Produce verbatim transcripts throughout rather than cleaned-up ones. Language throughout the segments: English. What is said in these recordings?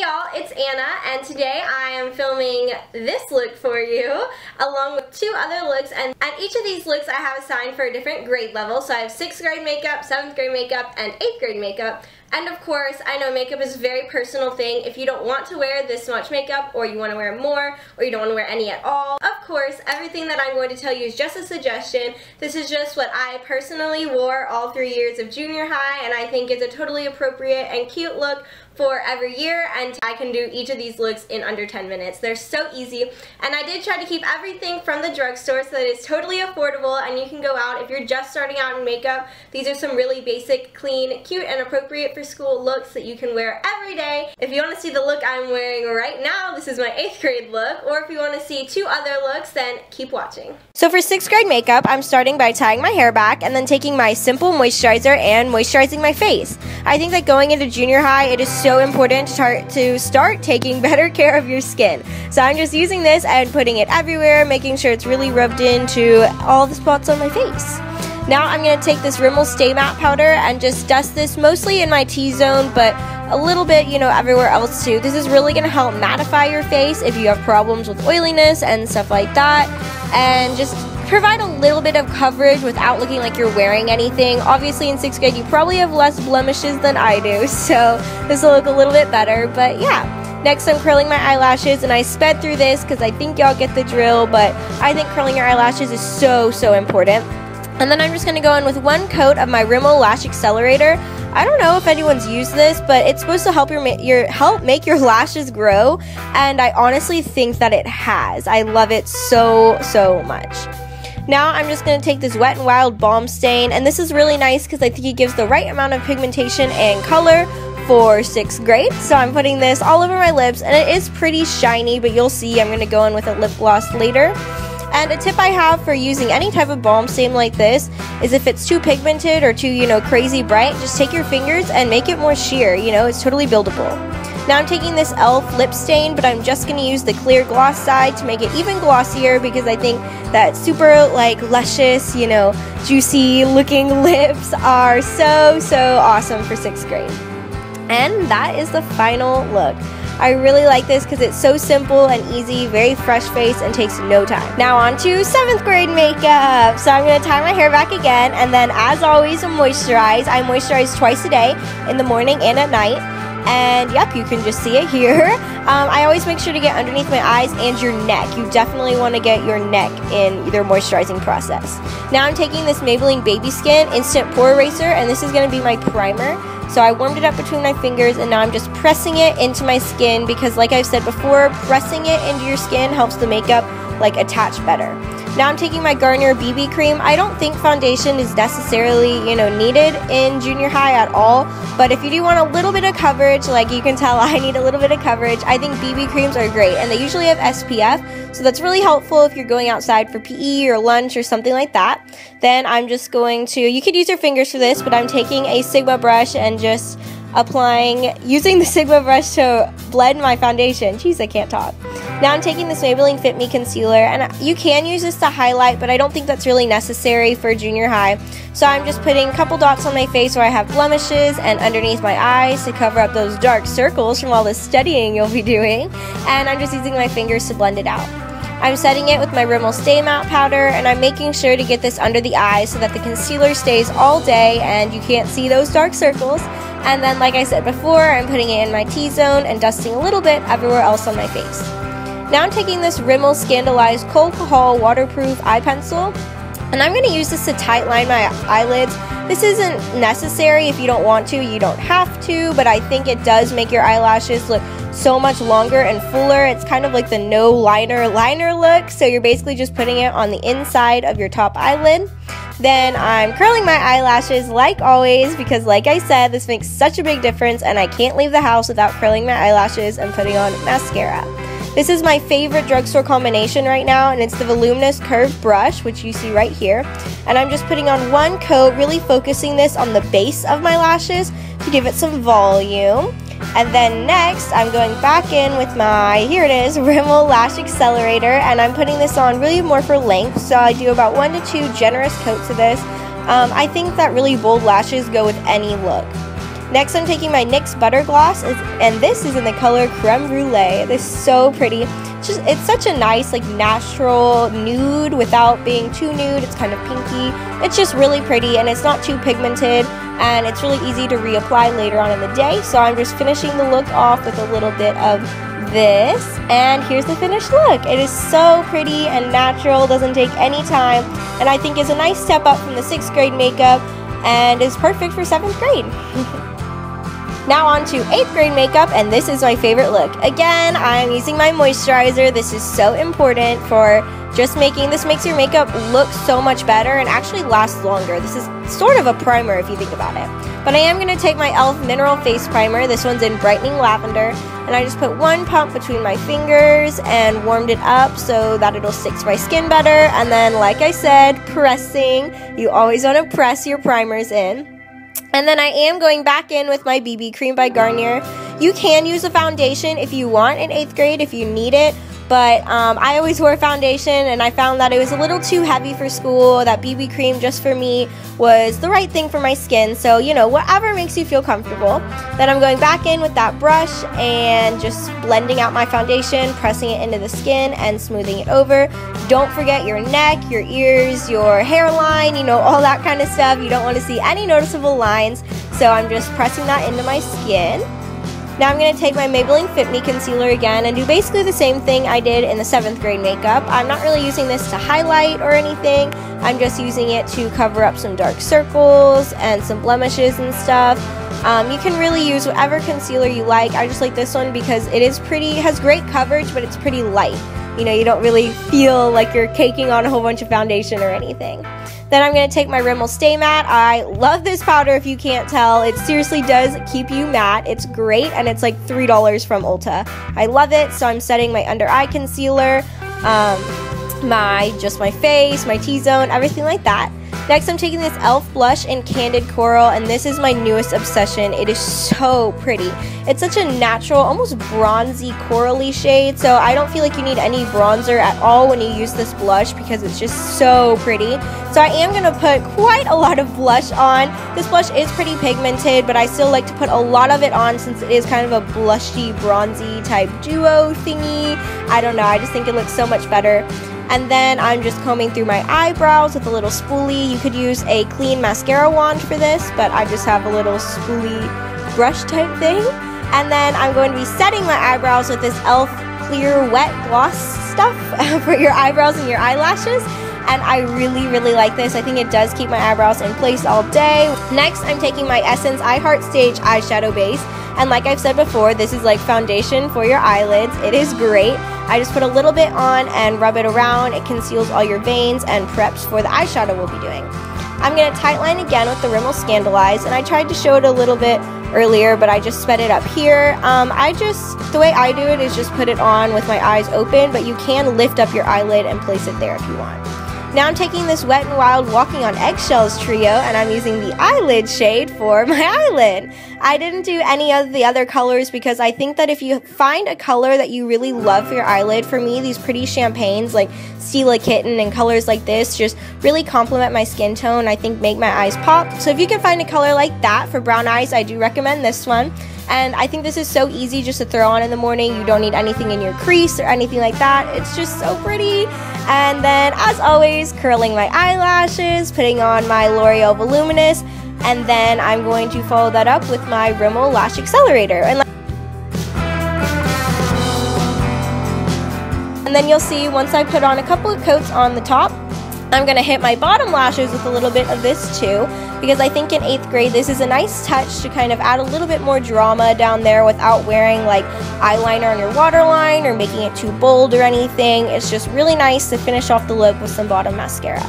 Hey y'all, it's Anna, and today I am filming this look for you along with two other looks, and at each of these looks I have assigned for a different grade level. So I have sixth grade makeup, seventh grade makeup, and eighth grade makeup. And of course, I know makeup is a very personal thing. If you don't want to wear this much makeup, or you want to wear more, or you don't want to wear any at all, of course, everything that I'm going to tell you is just a suggestion. This is just what I personally wore all three years of junior high, and I think it's a totally appropriate and cute look for every year, and I can do each of these looks in under ten minutes. They're so easy, and I did try to keep everything from the drugstore so that it's totally affordable and you can go out. If you're just starting out in makeup, these are some really basic, clean, cute, and appropriate for school looks that you can wear every day. If you want to see the look I'm wearing right now, this is my eighth grade look, or if you want to see two other looks, then keep watching. So for sixth grade makeup, I'm starting by tying my hair back and then taking my simple moisturizer and moisturizing my face. I think that going into junior high, it is so So important to, to start taking better care of your skin. So I'm just using this and putting it everywhere, making sure it's really rubbed into all the spots on my face. Now I'm going to take this Rimmel Stay Matte Powder and just dust this mostly in my T-zone, but a little bit, you know, everywhere else too. This is really going to help mattify your face if you have problems with oiliness and stuff like that, and just provide a little bit of coverage without looking like you're wearing anything. Obviously in sixth grade you probably have less blemishes than I do, so this will look a little bit better, but yeah. Next I'm curling my eyelashes, and I sped through this because I think y'all get the drill, but I think curling your eyelashes is so, so important. And then I'm just going to go in with one coat of my Rimmel Lash Accelerator. I don't know if anyone's used this, but it's supposed to help your, your help make your lashes grow, and I honestly think that it has. I love it so, so much. Now I'm just going to take this Wet n Wild Balm Stain, and this is really nice because I think it gives the right amount of pigmentation and color for sixth grade. So I'm putting this all over my lips, and it is pretty shiny, but you'll see I'm going to go in with a lip gloss later. And a tip I have for using any type of balm stain like this is if it's too pigmented or too, you know, crazy bright, just take your fingers and make it more sheer, you know, it's totally buildable. Now I'm taking this e l f lip stain, but I'm just going to use the clear gloss side to make it even glossier, because I think that super, like, luscious, you know, juicy looking lips are so, so awesome for sixth grade. And that is the final look. I really like this because it's so simple and easy, very fresh face, and takes no time. Now on to seventh grade makeup. So I'm going to tie my hair back again, and then as always moisturize. I moisturize twice a day, in the morning and at night. And yep, you can just see it here. Um, I always make sure to get underneath my eyes and your neck. You definitely want to get your neck in their moisturizing process. Now I'm taking this Maybelline Baby Skin Instant Pore Eraser, and this is going to be my primer. So I warmed it up between my fingers, and now I'm just pressing it into my skin, because like I've said before, pressing it into your skin helps the makeup, like, attach better. Now I'm taking my Garnier B B cream. I don't think foundation is necessarily, you know, needed in junior high at all, but if you do want a little bit of coverage, like you can tell I need a little bit of coverage, I think B B creams are great, and they usually have S P F, so that's really helpful if you're going outside for P E or lunch or something like that. Then I'm just going to, you could use your fingers for this, but I'm taking a Sigma brush and just applying, using the Sigma brush to blend my foundation. Jeez, I can't talk. Now I'm taking this Maybelline Fit Me Concealer, and you can use this to highlight, but I don't think that's really necessary for junior high. So I'm just putting a couple dots on my face where I have blemishes and underneath my eyes to cover up those dark circles from all this studying you'll be doing. And I'm just using my fingers to blend it out. I'm setting it with my Rimmel Stay Matte Powder, and I'm making sure to get this under the eyes so that the concealer stays all day and you can't see those dark circles. And then, like I said before, I'm putting it in my T-zone and dusting a little bit everywhere else on my face. Now I'm taking this Rimmel Scandalize Kohl Waterproof Eye Pencil, and I'm going to use this to tightline my eyelids. This isn't necessary. If you don't want to, you don't have to, but I think it does make your eyelashes look so much longer and fuller. It's kind of like the no liner liner look, so you're basically just putting it on the inside of your top eyelid. Then I'm curling my eyelashes like always, because like I said, this makes such a big difference, and I can't leave the house without curling my eyelashes and putting on mascara. This is my favorite drugstore combination right now, and it's the Voluminous Curved Brush, which you see right here. And I'm just putting on one coat, really focusing this on the base of my lashes to give it some volume. And then next, I'm going back in with my, here it is, Rimmel Lash Accelerator, and I'm putting this on really more for length, so I do about one to two generous coats of this. Um, I think that really bold lashes go with any look. Next, I'm taking my N Y X Butter Gloss, and this is in the color Creme Brulee. This is so pretty. It's, just, it's such a nice, like, natural nude without being too nude. It's kind of pinky. It's just really pretty, and it's not too pigmented, and it's really easy to reapply later on in the day. So I'm just finishing the look off with a little bit of this, and here's the finished look. It is so pretty and natural, doesn't take any time, and I think is a nice step up from the sixth grade makeup, and is perfect for seventh grade. Now on to eighth grade makeup, and this is my favorite look. Again, I'm using my moisturizer. This is so important for just making, this makes your makeup look so much better and actually lasts longer. This is sort of a primer if you think about it. But I am gonna take my e l f Mineral Face Primer. This one's in Brightening Lavender, and I just put one pump between my fingers and warmed it up so that it'll stick to my skin better. And then, like I said, pressing. You always wanna press your primers in. And then I am going back in with my B B cream by Garnier. You can use a foundation if you want in eighth grade if you need it, but um, I always wore foundation, and I found that it was a little too heavy for school. That B B cream just for me was the right thing for my skin, so you know, whatever makes you feel comfortable. Then I'm going back in with that brush and just blending out my foundation, pressing it into the skin and smoothing it over. Don't forget your neck, your ears, your hairline, you know, all that kind of stuff. You don't want to see any noticeable lines, so I'm just pressing that into my skin. Now I'm going to take my Maybelline Fit Me Concealer again and do basically the same thing I did in the seventh grade makeup. I'm not really using this to highlight or anything. I'm just using it to cover up some dark circles and some blemishes and stuff. Um, you can really use whatever concealer you like. I just like this one because it is pretty, has great coverage, but it's pretty light. You know, you don't really feel like you're caking on a whole bunch of foundation or anything. Then I'm going to take my Rimmel Stay Matte. I love this powder if you can't tell. It seriously does keep you matte. It's great, and it's like three dollars from Ulta. I love it, so I'm setting my under eye concealer, um, my just my face, my T-zone, everything like that. Next, I'm taking this e l f blush in Candid Coral, and this is my newest obsession. It is so pretty. It's such a natural, almost bronzy, corally shade, so I don't feel like you need any bronzer at all when you use this blush because it's just so pretty. So I am going to put quite a lot of blush on. This blush is pretty pigmented, but I still like to put a lot of it on since it is kind of a blushy, bronzy type duo thingy. I don't know, I just think it looks so much better. And then I'm just combing through my eyebrows with a little spoolie. You could use a clean mascara wand for this, but I just have a little spoolie brush type thing. And then I'm going to be setting my eyebrows with this e l f Clear Wet Gloss stuff for your eyebrows and your eyelashes. And I really, really like this. I think it does keep my eyebrows in place all day. Next, I'm taking my Essence I Heart Stage Eyeshadow Base. And like I've said before, this is like foundation for your eyelids. It is great. I just put a little bit on and rub it around. It conceals all your veins and preps for the eyeshadow we'll be doing. I'm going to tightline again with the Rimmel Scandalize, and I tried to show it a little bit earlier, but I just sped it up here. Um, I just, the way I do it is just put it on with my eyes open, but you can lift up your eyelid and place it there if you want. Now I'm taking this Wet n Wild Walking on Eggshells trio, and I'm using the eyelid shade for my eyelid. I didn't do any of the other colors because I think that if you find a color that you really love for your eyelid, for me, these pretty champagnes like Stila Kitten and colors like this just really complement my skin tone, I think make my eyes pop. So if you can find a color like that for brown eyes, I do recommend this one. And I think this is so easy just to throw on in the morning. You don't need anything in your crease or anything like that. It's just so pretty. And then, as always, curling my eyelashes, putting on my L'Oreal Voluminous, and then I'm going to follow that up with my Rimmel Lash Accelerator. And And then you'll see, once I put on a couple of coats on the top, I'm going to hit my bottom lashes with a little bit of this too, because I think in eighth grade this is a nice touch to kind of add a little bit more drama down there without wearing like eyeliner on your waterline or making it too bold or anything. It's just really nice to finish off the look with some bottom mascara.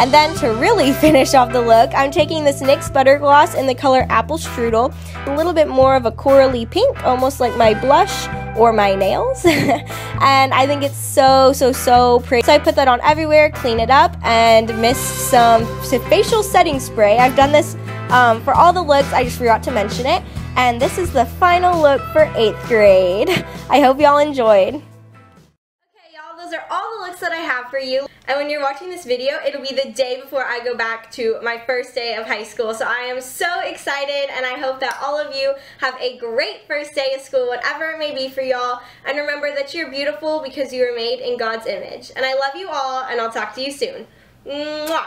And then to really finish off the look, I'm taking this N Y X Butter Gloss in the color Apple Strudel, a little bit more of a corally pink, almost like my blush or my nails. And I think it's so, so, so pretty. So I put that on everywhere, clean it up, and mist some facial setting spray. I've done this um, for all the looks, I just forgot to mention it. And this is the final look for eighth grade. I hope y'all enjoyed. Okay, y'all, those are all the looks that I have for you. And when you're watching this video, it'll be the day before I go back to my first day of high school. So I am so excited, and I hope that all of you have a great first day of school, whatever it may be for y'all. And remember that you're beautiful because you were made in God's image. And I love you all, and I'll talk to you soon. Mwah!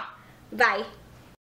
Bye.